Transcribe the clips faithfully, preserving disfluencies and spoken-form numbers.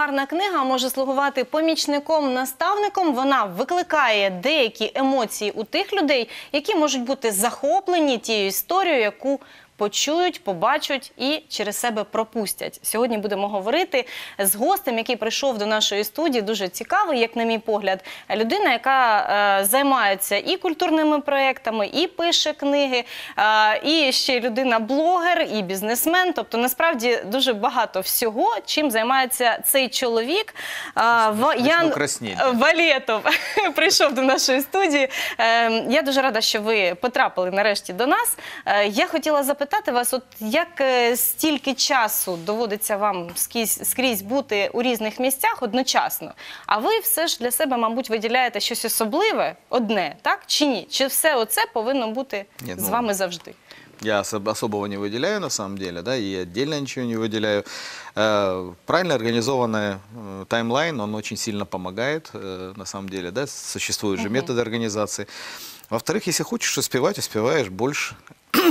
гарна книга може слугувати помічником-наставником. Вона викликає деякі емоції у тих людей, які можуть бути захоплені тією історією, яку почують, побачать і через себе пропустять. Сьогодні будемо говорити з гостем, який прийшов до нашої студії, дуже цікавий, як на мій погляд, людина, яка е, займається і культурними проєктами, і пише книги, е, і ще людина-блогер, і бізнесмен. Тобто, насправді, дуже багато всього, чим займається цей чоловік. Е, в, Ян Валєтов прийшов до нашої студії. Е, я дуже рада, що ви потрапили нарешті до нас. Е, я хотіла запитати, Питати вас, от як стільки часу доводиться вам скрізь, скрізь бути у різних місцях одночасно, а ви все ж для себе, мабуть, виділяєте щось особливе, одне, так? Чи ні? Чи все оце повинно бути Ні, з ну, вами завжди? Я особого не выделяю, на самом деле, да, и отдельно ничего не выделяю. Правильно организованный таймлайн, он очень сильно помогает, на самом деле, да, существуют же угу. методы организации. Во-вторых, если хочешь успевать, успеваешь больше.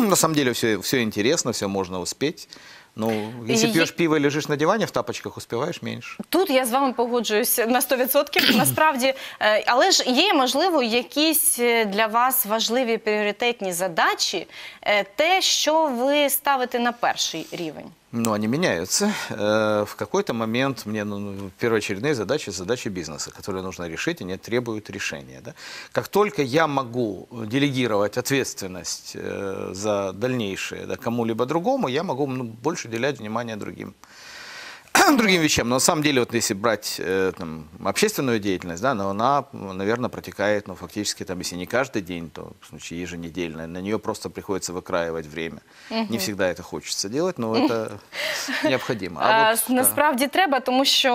На самом деле все, все интересно, все можно успеть. Ну, если пьешь пиво и лежишь на диване в тапочках, успеваешь менше. Тут я з вами погоджуюсь на сто відсотків, насправді. Але ж є, можливо, якісь для вас важливі пріоритетні задачі, те, що ви ставите на перший рівень? Ну, они меняются. В какой-то момент мне ну, первоочередные задачи – задачи бизнеса, которые нужно решить, и они требуют решения. Да? Как только я могу делегировать ответственность за дальнейшее да, кому-либо другому, я могу ну, больше уделять внимание другим. другим вещам. Но на самом деле, вот если брать э, там, общественную деятельность, да, но она, наверное, протекает, ну, фактически, там, если не каждый день, то, в случае, еженедельно. На нее просто приходится выкраивать время. Угу. Не всегда это хочется делать, но это необходимо. А вот, насправді треба, тому що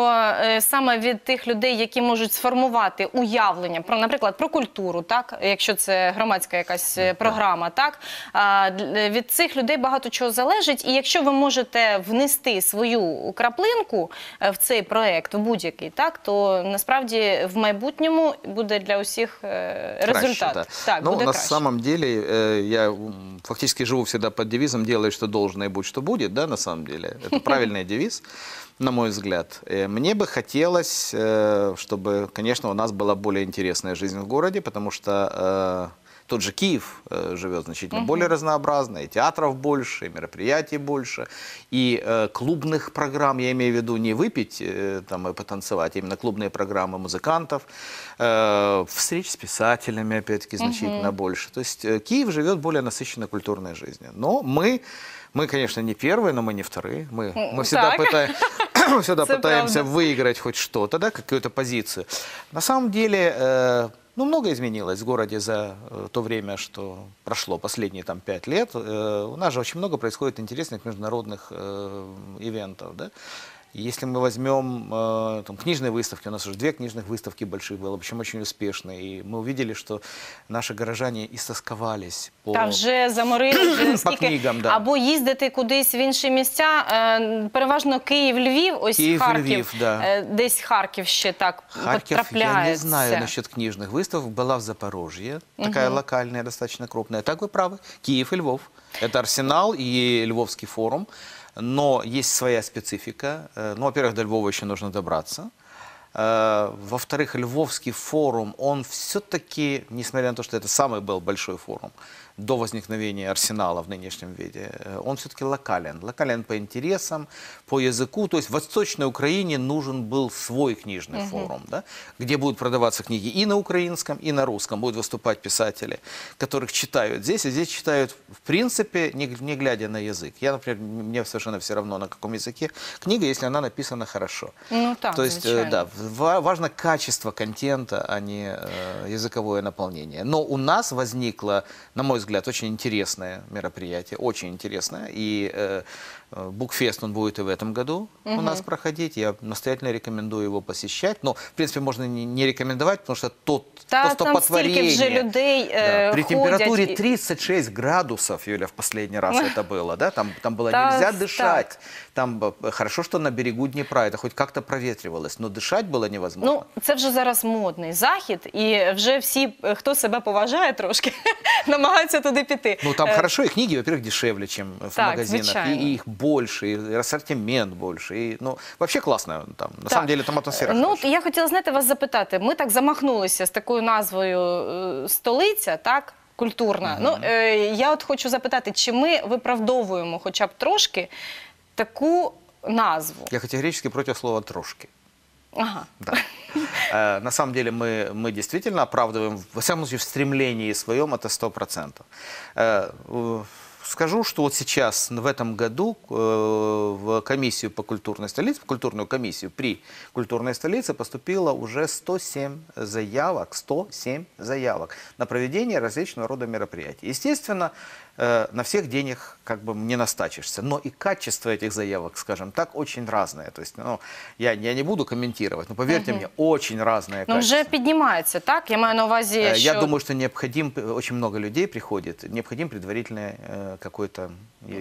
саме від тих людей, які можуть сформувати уявлення, про, наприклад, про культуру, так, якщо це громадська якась програма, так, від цих людей багато чого залежить. І якщо ви можете внести свою краплину в цей проєкт, в будь-який, то насправді в майбутньому буде для усіх результат. Краще, да. Так, ну, на краще. Самом деле, я фактически живу всегда под девизом «делай, что должно, и будь, что будет», да, на самом деле. Это правильный девиз, на мой взгляд. Мне бы хотелось, чтобы, конечно, у нас была более интересная жизнь в городе, потому что тот же Киев э, живет значительно угу. более разнообразно, и театров больше, и мероприятий больше, и э, клубных программ, я имею в виду не выпить э, там, и потанцевать, а именно клубные программы музыкантов, э, встреч с писателями, опять-таки, значительно угу. больше. То есть э, Киев живет более насыщенной культурной жизнью. Но мы, мы, конечно, не первые, но мы не вторые. Мы, мы всегда пытаемся... Мы всегда пытаемся выиграть хоть что-то, да, какую-то позицию. На самом деле, э, ну, много изменилось в городе за э, то время, что прошло последние там, пять лет. Э, у нас же очень много происходит интересных международных э, ивентов, да? Если мы возьмем э, там, книжные выставки, у нас уже две книжных выставки больших было, причем очень успешные. И мы увидели, что наши горожане истосковались по, Та вже заморили, по книгам. Да. Або їздити кудись в інші місця, э, переважно Київ, Львів, ось Київ, Харків, Львів, да. э, десь Харків ще так Харків, потрапляється. Я не знаю насчет книжных выставок, была в Запорожье, угу. такая локальная, достаточно крупная. Так вы правы, Киев и Львов. Это Арсенал и Львовский форум. Но есть своя специфика. Ну, во-первых, до Львова еще нужно добраться. Во-вторых, Львовский форум, он все-таки, несмотря на то, что это самый был большой форум до возникновения Арсенала в нынешнем виде, он все-таки локален. Локален по интересам, по языку. То есть в Восточной Украине нужен был свой книжный [S2] Uh-huh. [S1] Форум, да, где будут продаваться книги и на украинском, и на русском. Будут выступать писатели, которых читают здесь, и здесь читают, в принципе, не, не глядя на язык. Я, например, мне совершенно все равно, на каком языке книга, если она написана хорошо. Ну, так, то есть, замечаем. Да, важно качество контента, а не э, языковое наполнение. Но у нас возникло, на мой взгляд, очень интересное мероприятие, очень интересное. И э, Букфест, он будет и в этом году угу. у нас проходить. Я настоятельно рекомендую его посещать. Но, в принципе, можно не, не рекомендовать, потому что тот, да, то стопотворение... Же людей, э, да, при температуре и... тридцать шесть градусов, Юля, в последний раз это было, да? Там, там было да, нельзя дышать. Так. Там хорошо, что на берегу Днепра это хоть как-то проветривалось, но дышать было невозможно. Ну, це вже зараз модний захід, і вже всі, хто себе поважає трошки, намагаються туди піти. Ну, там хорошо, і книги, во-первых, дешевле, ніж в магазинах, і їх більше. больше, и ассортимент больше. И, ну, вообще классно там, на так. самом деле там атмосфера. Ну, я хотіла, знаєте, вас запитати. Ми так замахнулися з такою назвою «Столиця», так? Культурна. Mm-hmm. Ну, е, я от хочу запитати, чи ми виправдовуємо хоча б трошки таку назву? Я категорически против слова «трошки». Ага. Да. Э, на самом деле мы, мы действительно оправдываем, во всяком случае, в стремлении своем это сто процентов. Э, э, скажу, что вот сейчас, в этом году, э, в комиссию по культурной столице, в культурную комиссию при культурной столице поступило уже сто семь заявок на проведение различного рода мероприятий. Естественно, э, на всех денег как бы не настачишься, но и качество этих заявок, скажем так, очень разное. То есть, ну, я, я не буду комментировать, но поверьте угу. мне, очень разное но качество. Но уже поднимается, так? Я маю на увазе э, еще... Я думаю, что необходим, очень много людей приходит, необходим предварительный э, какой-то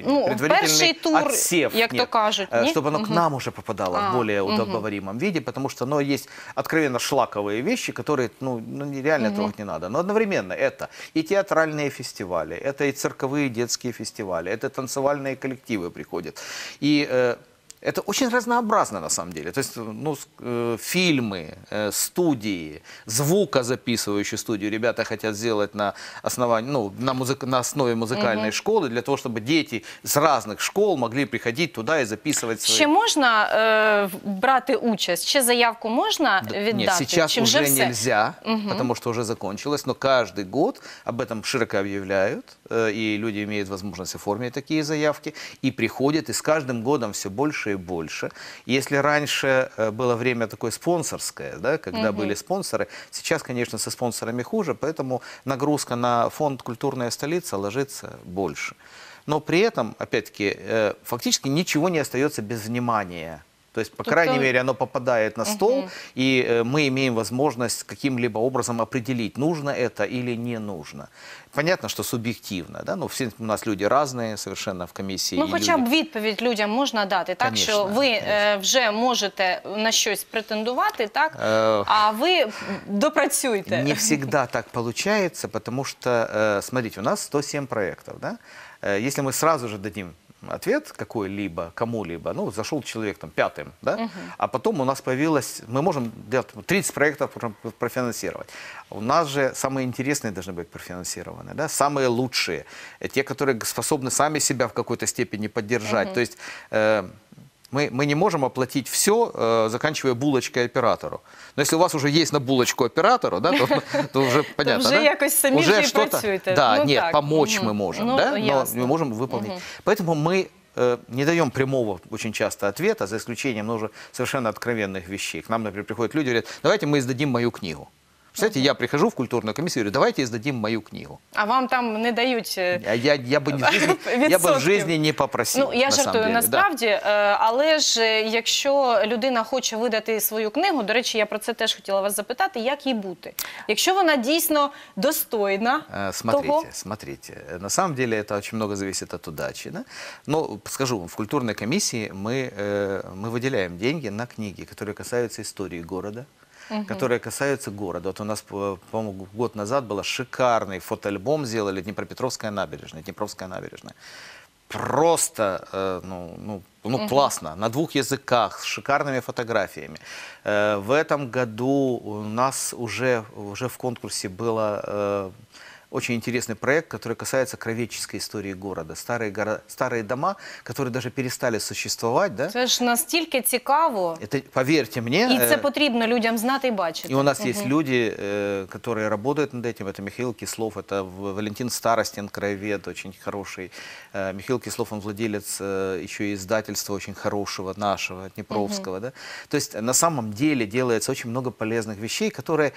ну, предварительный тур, отсев, як нет, то кажуть, чтобы оно угу. к нам уже попадало а, в более удобоваримом угу. виде, потому что оно есть откровенно шлаковые вещи, которые ну, ну, реально угу. трогать не надо. Но одновременно это и театральные фестивали, это и цирковые детские фестивали, это танцевальные коллективы приходят. И э, это очень разнообразно на самом деле. То есть ну, э, фильмы, э, студии, звукозаписывающую студию ребята хотят сделать на, основании, ну, на, музык, на основе музыкальной mm-hmm. школы, для того, чтобы дети с разных школ могли приходить туда и записывать свои... Еще можно э, брать участь? Еще заявку можно отдать? Нет, сейчас Чем уже нельзя, mm-hmm. потому что уже закончилось. Но каждый год об этом широко объявляют. Э, и люди имеют возможность оформить такие заявки. И приходят, и с каждым годом все больше и больше. Если раньше было время такое спонсорское, да, когда угу. были спонсоры, сейчас, конечно, со спонсорами хуже, поэтому нагрузка на фонд «Культурная столица» ложится больше. Но при этом, опять-таки, фактически ничего не остается без внимания. То есть, по Тут крайней он... мере, оно попадает на стол, угу. и э, мы имеем возможность каким-либо образом определить, нужно это или не нужно. Понятно, что субъективно, да? Но все у нас люди разные совершенно в комиссии. Ну, хотя люди... б відповідь людям можна дати, так, конечно, що ви э, вже можете на щось претендувати, так, э... а ви допрацюйте. Не всегда так получается, потому что, э, смотрите, у нас сто семь проектов, да? Э, если мы сразу же дадим ответ какой-либо, кому-либо, ну, зашел человек там пятым, да, угу. а потом у нас появилось, мы можем делать тридцать проектов профинансировать. У нас же самые интересные должны быть профинансированы, да, самые лучшие, те, которые способны сами себя в какой-то степени поддержать, угу. то есть... Э Мы, мы не можем оплатить все, э, заканчивая булочкой оператору. Но если у вас уже есть на булочку оператору, да, то, то уже понятно, то уже да? сами уже что-то, да, ну, нет, так. помочь угу. мы можем, ну, да, ясно. Но мы можем выполнить. Угу. Поэтому мы э, не даем прямого очень часто ответа, за исключением ну, уже совершенно откровенных вещей. К нам, например, приходят люди и говорят, давайте мы издадим мою книгу. Представляете, я прихожу в культурную комиссию и говорю, давайте издадим мою книгу. А вам там не дают я, я, я, бы, я бы в жизни не попросил. Ну, я на жартую, насправді, да. але ж якщо людина хоче видати свою книгу, до речі, я про це теж хотіла вас запитати, як їй бути? Якщо вона дійсно достойна смотрите, того? Смотрите, на самом деле это очень много зависит от удачи. Да? Но, скажу вам, в культурной комиссии мы, мы выделяем деньги на книги, которые касаются истории города, Uh-huh. которые касаются города. Вот у нас, по-моему, год назад был шикарный фотоальбом, сделали Днепропетровская набережная, Днепровская набережная. Просто, э, ну, ну, ну uh-huh. классно, на двух языках, с шикарными фотографиями. Э, в этом году у нас уже, уже в конкурсе было... Э, очень интересный проект, который касается кровеческой истории города. Старые, горо... Старые дома, которые даже перестали существовать. Да? Это же настолько интересно. Это, поверьте мне. И это потребно людям знать и бачить. И у нас угу. есть люди, которые работают над этим. Это Михаил Кислов, это Валентин Старостин, краевед, очень хороший. Михаил Кислов, он владелец еще и издательства очень хорошего, нашего, Днепровского. Угу. Да? То есть на самом деле делается очень много полезных вещей, которые...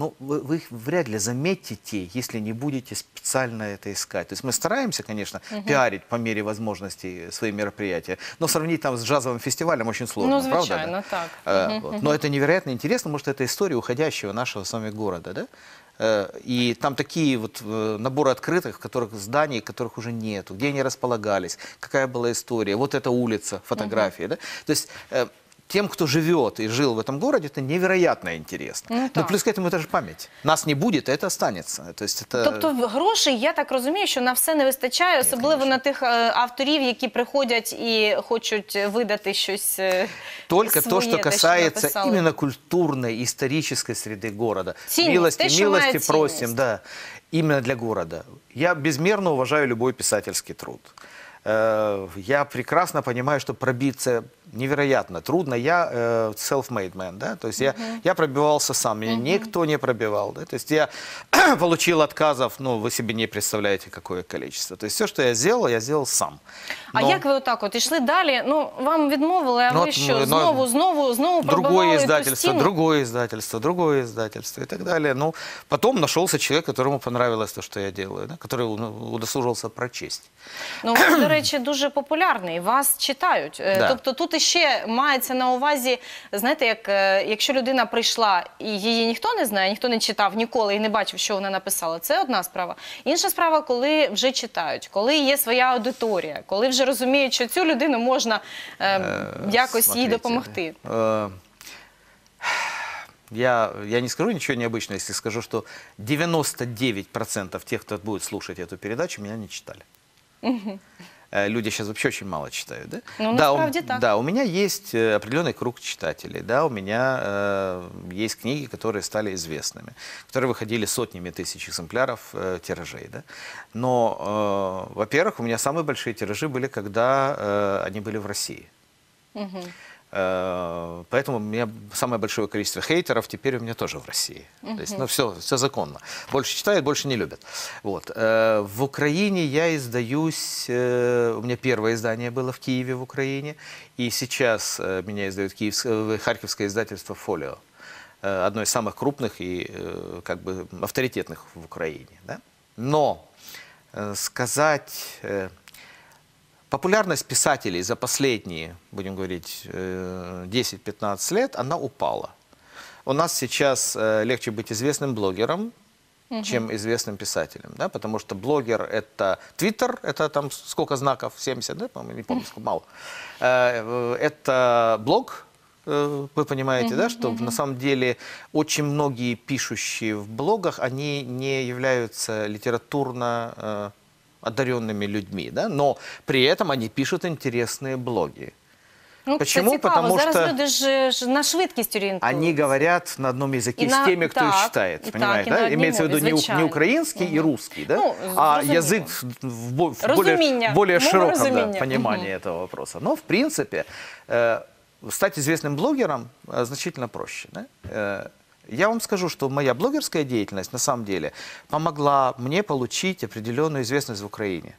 Ну, вы, вы их вряд ли заметите, если не будете специально это искать. То есть мы стараемся, конечно, угу. пиарить по мере возможностей свои мероприятия, но сравнить там с джазовым фестивалем очень сложно, ну, правда? Ну, звичайно, так. А, угу. вот. Но это невероятно интересно, потому что это история уходящего нашего с вами города, да? И там такие вот наборы открытых, в которых зданий, которых уже нету, где они располагались, какая была история, вот эта улица, фотографии, угу. да? То есть... тем, кто живет и жил в этом городе, это невероятно интересно. Ну, Но плюс к этому это же память. Нас не будет, а это останется. То есть это... Тобто грошей, я так розумію, що на все не вистачає, особливо на тих авторів, які приходять і хочуть видати щось Только своє, то, що касається що именно культурної, історичної среди города. Цінність, милости, те, що милости просим, да, именно для города. Я безмерно уважаю любой писательский труд. Я прекрасно понимаю, что пробиться невероятно трудно. Я self-made man, да, то есть я, я пробивался сам, меня никто не пробивал, да, то есть я получил отказов, ну, вы себе не представляете, какое количество. То есть все, что я сделал, я сделал сам. Но... А як ви отак от ішли далі? Ну, вам відмовили, а ну, ви що, ну, знову, знову, знову пробивали эту стіну? Другое издательство, другое издательство и так далее. Ну, потом нашелся человек, которому понравилось то, что я делаю, да, который удосужился прочесть. Ну, до речі, дуже популярний, вас читають. Да. Тобто тут іще мається на увазі, знаєте, як, якщо людина прийшла і її ніхто не знає, ніхто не читав ніколи і не бачив, що вона написала, це одна справа. Інша справа, коли вже читають, коли є своя аудиторія, коли вже розуміють, що цю людину можна е, якось Смотрите, їй допомогти. Е, я, я не скажу ничего необычного, если скажу, что девяносто девять процентов тех, кто будет слушать эту передачу, меня не читали. Люди сейчас вообще очень мало читают, да? Ну, да, у, да, у меня есть определенный круг читателей, да, у меня э, есть книги, которые стали известными, которые выходили сотнями тысяч экземпляров э, тиражей, да. Но, э, во-первых, у меня самые большие тиражи были, когда э, они были в России. Угу. Поэтому у меня самое большое количество хейтеров теперь у меня тоже в России. Uh-huh. То есть, ну, все, все законно. Больше читают, больше не любят. Вот. В Украине я издаюсь... У меня первое издание было в Киеве, в Украине. И сейчас меня издают киевское, харьковское издательство «Фолио». Одно из самых крупных и как бы авторитетных в Украине. Да? Но сказать... Популярность писателей за последние, будем говорить, десять-пятнадцать лет, она упала. У нас сейчас легче быть известным блогером, угу. чем известным писателем, да, потому что блогер – это Твиттер, это там сколько знаков, семьдесят, да, по-моему, не помню, сколько, мало. Это блог, вы понимаете, да, что на самом деле очень многие пишущие в блогах, они не являются литературно одаренными людьми, да, но при этом они пишут интересные блоги. Ну, почему? Кстати, потому что люди же, же на швидкість ориентируются. Они говорят на одном языке и с на... теми, кто так, их читает. И понимаете, так, и да? Имеется в виду не, не украинский угу. и русский, да? Ну, а разумение. Язык в, в более, более широком да, понимании угу. этого вопроса. Но, в принципе, э, стать известным блогером э, значительно проще. Да? Э, Я вам скажу, что моя блогерская деятельность, на самом деле, помогла мне получить определенную известность в Украине.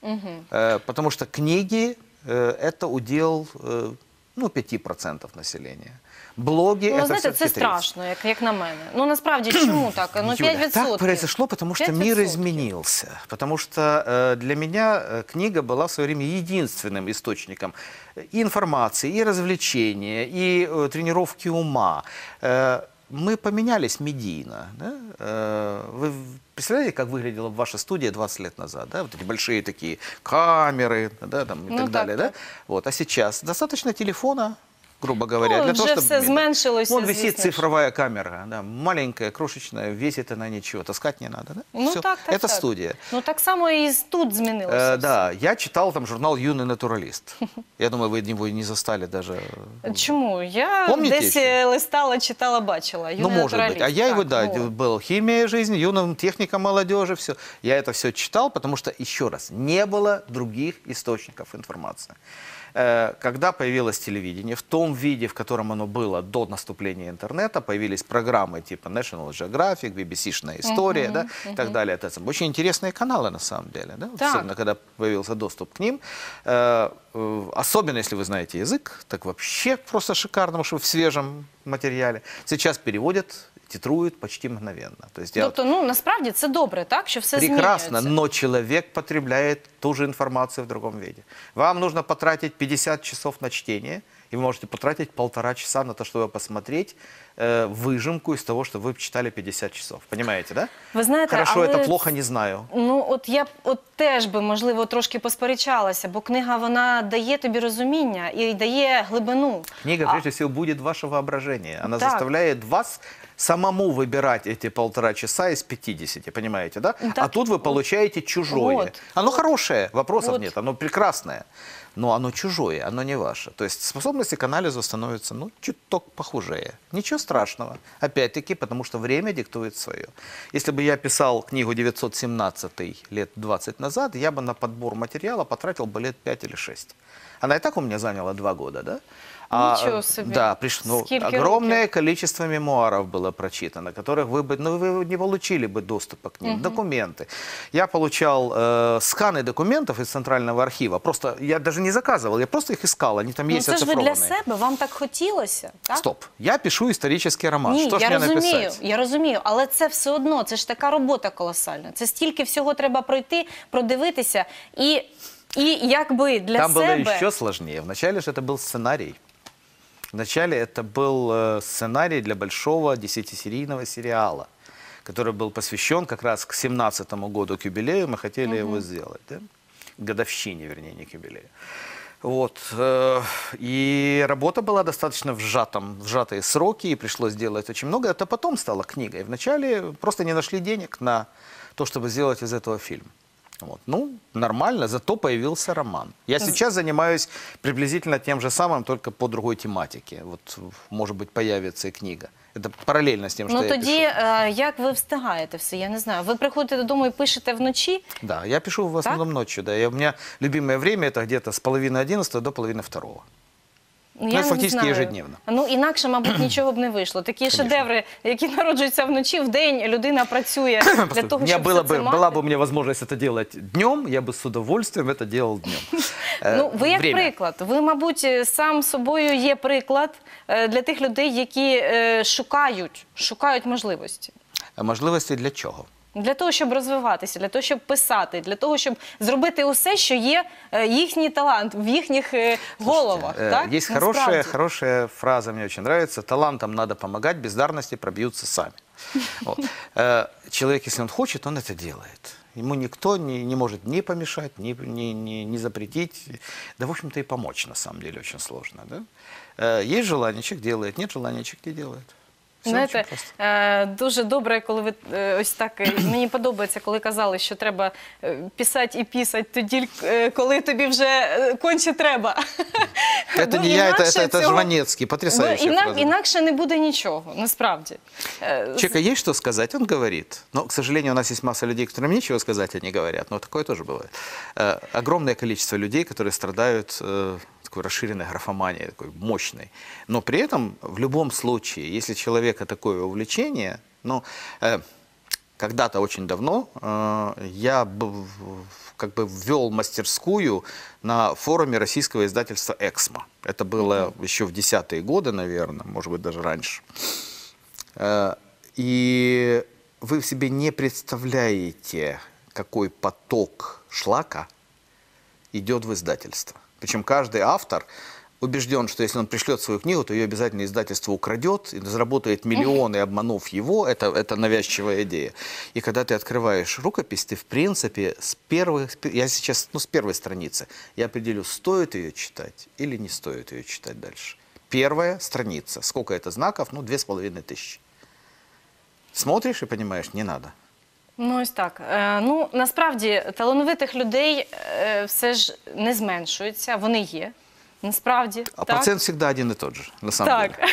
Угу. Э, потому что книги э, – это удел э, ну, пять процентов населения. Блоги ну, – это знаете, все-таки тридцать процентов. Это страшно, как на меня. Ну, на самом деле, почему так? Ну, пять процентов. Юля, так произошло, потому что мир изменился. Потому что э, для меня книга была в свое время единственным источником и информации, и развлечения, и э, тренировки ума. Э, Мы поменялись медийно. Да? Вы представляете, как выглядела ваша студия двадцать лет назад? Да? Вот эти большие такие камеры, да, там, и ну, так, так далее. Да? Вот. А сейчас достаточно телефона, грубо говоря, ну, для того, чтобы... Вон висит цифровая камера, да, маленькая, крошечная, весит она ничего, таскать не надо. Да? Ну, так, так, это так. студия. Ну, так само и тут изменилось. Э, да, я читал там журнал «Юный натуралист». Я думаю, вы его не застали даже. Почему? Я здесь листала, читала, бачила. Ну, может быть. А я его, да, был «Химия жизни», «Юная техника молодежи», все. Я это все читал, потому что, еще раз, не было других источников информации. Когда появилось телевидение, в том виде, в котором оно было до наступления интернета, появились программы типа National Geographic, би би си-шная история uh-huh, да, uh-huh. и так далее. Это очень интересные каналы на самом деле, да? Особенно когда появился доступ к ним. Особенно если вы знаете язык, так вообще просто шикарно, что в свежем материале. Сейчас переводят... титруют почти мгновенно. То есть я тобто, вот... ну, насправді, це добре, так? Що все прекрасно, но человек потребляет ту же информацию в другом виде. Вам нужно потратить пятьдесят часов на чтение, и вы можете потратить полтора часа на то, чтобы посмотреть э, выжимку из того, что вы читали пятьдесят часов. Понимаете, да? Ви знаєте, хорошо, але... это плохо, не знаю. Ну, от я от теж би, можливо, трошки посперечалася, бо книга, вона дає тобі розуміння і дає глибину. Книга, а... прежде всего, будет ваше воображение. Она так. заставляет вас самому выбирать эти полтора часа из пятидесяти, понимаете, да? Так. А тут вы получаете чужое. Вот. Оно хорошее, вопросов вот. нет, оно прекрасное. Но оно чужое, оно не ваше. То есть способности к анализу становятся, ну, чуток похожее. Ничего страшного. Опять-таки, потому что время диктует свое. Если бы я писал книгу девятьсот семнадцать лет двадцать назад, я бы на подбор материала потратил бы лет пять или шесть. Она и так у меня заняла два года, да? А, Ничего себе. Да, пришло, ну, огромное руки. количество мемуаров было прочитано, которых вы бы, ну, вы не получили бы доступа к ним. Угу. Документы. Я получал э, сканы документов из Центрального архива. Просто я даже не заказывал, я просто их искал. Они там есть оцифрованные. Ну, это же вы для себя, вам так хотелось, так? Стоп, я пишу исторический роман. Ні, что ж мне розумію, написать? Я розумію, але це все одно, це ж така робота колосальна. Це стільки всього треба пройти, продивитися. І, і якби для там себе... Там було ще сложніше. Вначале ж це був сценарій. Вначале это был сценарий для большого десятисерийного сериала, который был посвящен как раз к семнадцатому году, к юбилею. Мы хотели mm-hmm. его сделать, да? Годовщине, вернее, не к юбилею. Вот. И работа была достаточно в, сжатом, в сжатые сроки, и пришлось делать очень много. Это потом стало книгой. Вначале просто не нашли денег на то, чтобы сделать из этого фильм. Вот. Ну, нормально, зато появился роман. Я сейчас занимаюсь приблизительно тем же самым, только по другой тематике. Вот, может быть, появится и книга. Это параллельно с тем, что ну, я тоді, пишу. Ну, тоді, как вы встигаете все, я не знаю. Вы приходите домой и пишете в ночи? Да, я пишу в основном так? ночью. Да. Я, у меня любимое время, это где-то с половины одиннадцатого до половины второго. Ну, я фактично ежедневно. Ну, інакше, мабуть, нічого б не вийшло. Такі Конечно. шедеври, які народжуються вночі, в день людина працює для того, щоб це мати. Була б у мене можливість це робити днем, я б з удовольствием це робив днем. Ну, ви як приклад. Ви, мабуть, сам собою є приклад для тих людей, які шукають, шукають можливості. Можливості для чого? Для того, щоб розвиватися, для того, щоб писати, для того, щоб зробити усе, що є їхній талант в їхніх головах. Так? Є хороша, хороша фраза, мені дуже подобається. Талантам треба допомагати, бездарності проб'ються самі. Вот. Человек, если он хочет, он это делает. Ему никто не, не может ни помешать, ни, ни, ни, ни запретить. Да, в общем-то, и помочь, на самом деле, очень сложно. Да? Есть желание, человек делает, нет желания, человек не делает. Знаєте, дуже добре, коли ви ось так, мені подобається, коли казали, що треба писати і писати тоді, коли тобі вже конче треба. Це не я, це Жванецький, потрясаючий. Інакше не буде нічого, насправді. Чека, є що сказати? Він говорить. Ну, к сожалению, у нас є маса людей, яким нічого сказати, вони говорять. Ну, таке теж буває. Огромне кількість людей, які страдають... такой расширенной графомании, такой мощной. Но при этом, в любом случае, если у человека такое увлечение, ну, э, когда-то очень давно э, я б, как бы ввел мастерскую на форуме российского издательства «Эксмо». Это было mm-hmm. еще в десятые годы, наверное, может быть, даже раньше. Э, и вы в себе не представляете, какой поток шлака идет в издательство. Причем каждый автор убежден, что если он пришлет свою книгу, то ее обязательно издательство украдет и заработает миллионы, обманув его. Это, это навязчивая идея. И когда ты открываешь рукопись, ты, в принципе, с первых, я сейчас, ну, с первой страницы, я определю, стоит ее читать или не стоит ее читать дальше. Первая страница. Сколько это знаков? Ну, две с половиной тысячи. Смотришь и понимаешь, не надо. Ну, ось так. Е, ну, насправді, талановитих людей е, все ж не зменшується, вони є. Насправді. А так? процент завжди один і той же, на самом деле. Так.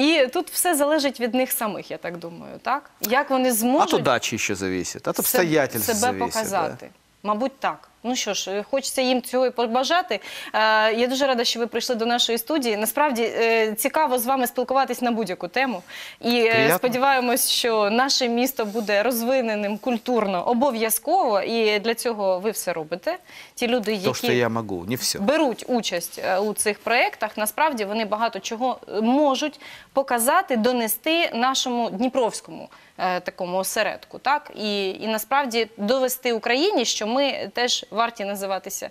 І тут все залежить від них самих, я так думаю, так? Як вони зможуть... От удачі ще зависить, от обстоятельств себе зависить. Показати. Да? Мабуть, так. Ну що ж, хочеться їм цього і побажати. Я дуже рада, що ви прийшли до нашої студії. Насправді, цікаво з вами спілкуватись на будь-яку тему. І приятно. Сподіваємось, що наше місто буде розвиненим культурно, обов'язково. І для цього ви все робите. Ті люди, які то, що я можу, не все. Беруть участь у цих проєктах, насправді вони багато чого можуть показати, донести нашому дніпровському такому осередку. Так? І, і насправді довести Україні, що ми теж варті називатися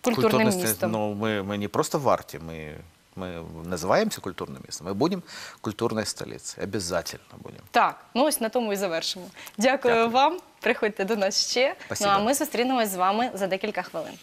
культурним містом. Ну, ми, ми не просто варті, ми Мы називаємося культурним містом, ми будемо культурною столицею, обов'язково будемо. Так, ну ось на тому і завершимо. Дякую, Дякую. вам, приходьте до нас ще. Спасибо. Ну а ми зустрінемось з вами за декілька хвилин.